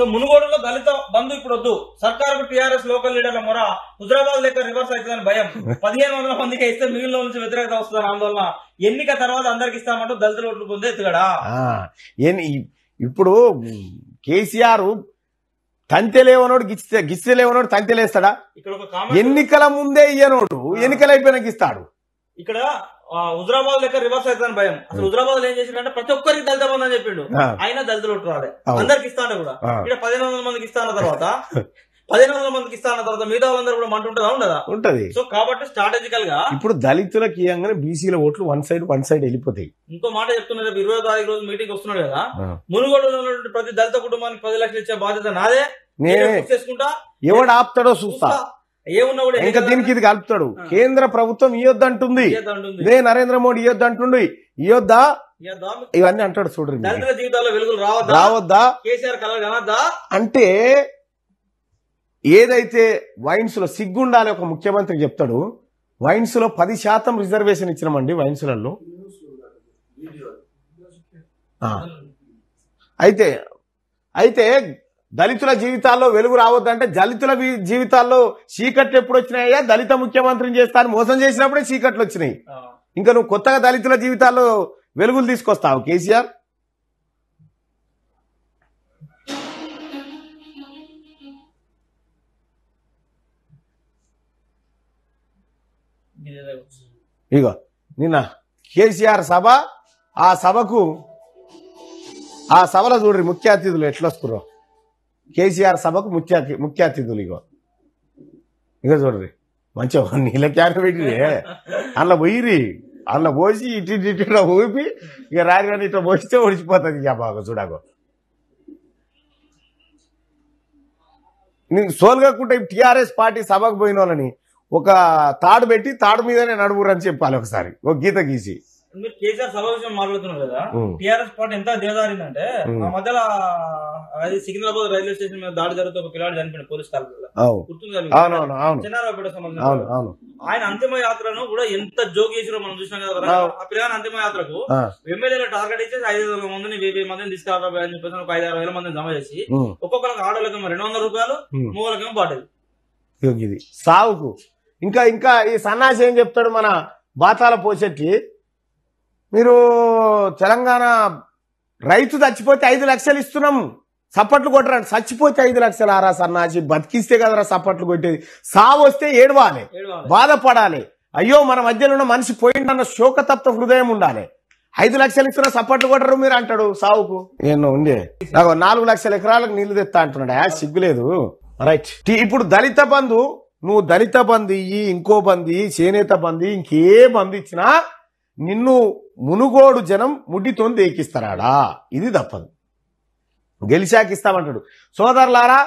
So మునుగోడులో దళిత బంధు ఇప్పుడు వద్దు, సర్కారుకు టీఆర్ఎస్ లోకల్ లీడర్ల మొర హుజరాబాద్ లెక్క రివర్స్ అవుతుందని భయం. 1500 మందికి ఇస్తే మిగిలిన నుంచి వ్యతిరేకత వస్తుందని ఆందోళన. ఎన్నిక తర్వాత అందరికి ఇస్తామంటూ దళితులు ఓట్లు పొందే ఎత్తుగడా. ఇప్పుడు కేసీఆర్ తంతెలేవనోడు గిస్తలేవనోడు తంతెలేస్తాడా? ఎన్నికల ముందే ఇయ్యనోడు ఎన్నికలు అయిపోయినాక ఇస్తాడు. ఇక్కడ హుజరాబాద్ లెక్క రివర్స్ అవుతుందని భయం. అసలు హుజరాబాద్ ఏం చేసిండే ప్రతి ఒక్కరికి దళిత బంధు అని చెప్పిండు, అయినా దళితులు ఒట్టుకోవాలి అందరికి ఇస్తాడు కూడా. ఇక్కడ 1500 మందికి ఇస్తాన్న తర్వాత 1500 మందికి ఇస్తాన్న తర్వాత మిగతా వాళ్ళందరూ కూడా మంట ఉంటుందా? ఉండదా? ఉంటది. సో కాబట్టి స్ట్రాటజికల్ గా ఇప్పుడు దళితులకు ఇయ్యంగానే బీసీల ఓట్లు వన్ సైడ్ వెళ్ళిపోతాయి. ఇంకో మాట చెప్తున్నారు, 20వ తారీఖు రోజు మీటింగ్ వస్తున్నాడు కదా, మునుగోడులో ఉన్నటువంటి ప్రతి దళిత కుటుంబానికి 10 లక్షలు ఇచ్చే బాధ్యత నాదే, చేసుకుంటా ఎవడు ఆపుతాడో చూస్తా. ఇంకా దీనికి ఇది కలుపుతాడు, కేంద్ర ప్రభుత్వం ఇయ్యొద్దంటుంది, నరేంద్ర మోడీ ఇయ్యొద్దంటుండి, ఇయ్యొద్దా ఇవన్నీ అంటాడు. చూడండి, దళితుల జీవితాల్లో వెలుగులు రావద్దా, కేసీఆర్ కలర్ కనద్దా అంటే ఏదైతే వైన్స్ లో సిగ్గుండాలి. ఒక ముఖ్యమంత్రి చెప్తాడు వైన్స్ లో 10% రిజర్వేషన్ ఇచ్చినామండి వైన్స్లలో. అయితే దళితుల జీవితాల్లో వెలుగు రావద్దంటే దళితుల జీవితాల్లో చీకట్లు ఎప్పుడు వచ్చినాయా? దళిత ముఖ్యమంత్రిని చేస్తాను మోసం చేసినప్పుడే చీకట్లు వచ్చినాయి. ఇంకా నువ్వు కొత్తగా దళితుల జీవితాల్లో వెలుగులు తీసుకొస్తావు కేసీఆర్? ఇగో నిన్న కేసీఆర్ సభ, ఆ సభలో చూడండి ముఖ్య అతిథులు ఎట్లా వస్తున్నారు. కేసీఆర్ సభకు ముఖ్య అతిథులు ఇగో చూడండి, మంచిగా నీళ్ళ క్యాన్ పెట్టి అందులో పోయిరి, అందులో పోసి ఇటు ఊపి ఇక రాని ఇట్లా పోస్తే ఒడిచిపోతుంది. ఇక బాగా చూడాకో నేను సోల్గాకుంటే టీఆర్ఎస్ పార్టీ సభకు పోయిన వాళ్ళని ఒక తాడు పెట్టి తాడు మీదనే నడువురు అని చెప్పాలి. ఒకసారి ఒక గీత గీసి మీరు కేసీఆర్ సభ విషయం మాట్లాడుతున్నారు కదా, టీఆర్ఎస్ పార్టీ ఎంత దిగజారిందంటే ఆ మధ్యలో అది సికింద్రాబాద్ రైల్వే స్టేషన్ మీద దాడి జరుగుతూ ఒక పిల్లాడు చనిపోయిన పోలీస్ కాలనీలో చిన్నారావుపేట సంబంధం. ఆయన అంతిమ యాత్రను కూడా ఎంత జోక్ చేసిరో మనం చూసినాం కదా. ఆ పిల్లని అంతిమ యాత్రకు ఎమ్మెల్యేలు టార్గెట్ ఇచ్చేసి 500 మందిని 1000 మందిని తీసుకురాబోయే అని చెప్పేసి ఒక 5,000-6,000 మందిని జమ చేసి ఒక్కొక్కరికి ఆడోళ్ళకేమో 200 రూపాయలు, మూలకేమో బాటలు. ఇది సావుకు ఇంకా ఈ సన్నాసి ఏం చెప్తాడు మన బాతాల పోషెట్టి, మీరు తెలంగాణ రైతు చచ్చిపోతే 5 లక్షలు ఇస్తున్నాం సప్పట్లు కొట్టరండి. చచ్చిపోతే 5 లక్షలు ఆరా సన్నాసి, బతికిస్తే కదరా సప్పట్లు కొట్టేది. సావు వస్తే ఏడవాలి, బాధపడాలి, అయ్యో మన మధ్యలో ఉన్న మనిషి పోయిందన్న శోకతప్త హృదయం ఉండాలి. 5 లక్షలు ఇస్తున్నా సప్పట్లు కొట్టరు మీరు అంటాడు సావుకు. ఏమో ఉండే నాకు 4 లక్షల ఎకరాలకు నీళ్లు తెస్తా అంటున్నాడు. యా సిగ్గులేదు. రైట్, ఇప్పుడు దళిత బంధు, నువ్వు దళిత బంధు ఇయ్యి, ఇంకో బంధు ఇయ్యి, చేనేత బంధు, ఇంకే బంధు ఇచ్చినా నిన్ను మునుగోడు జనం ముడ్డితో దేకిస్తారాడా? ఇది తప్పదు. గెలిచాక ఇస్తామంటాడు. సోదరులారా,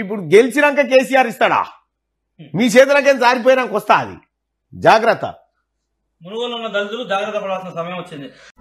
ఇప్పుడు గెలిచినాక కేసీఆర్ ఇస్తాడా? మీ చేతులకేం జారిపోయినాక వస్తా. అది జాగ్రత్త, మునుగోలు ఉన్న దళితులు జాగ్రత్త పడాల్సిన సమయం వచ్చింది.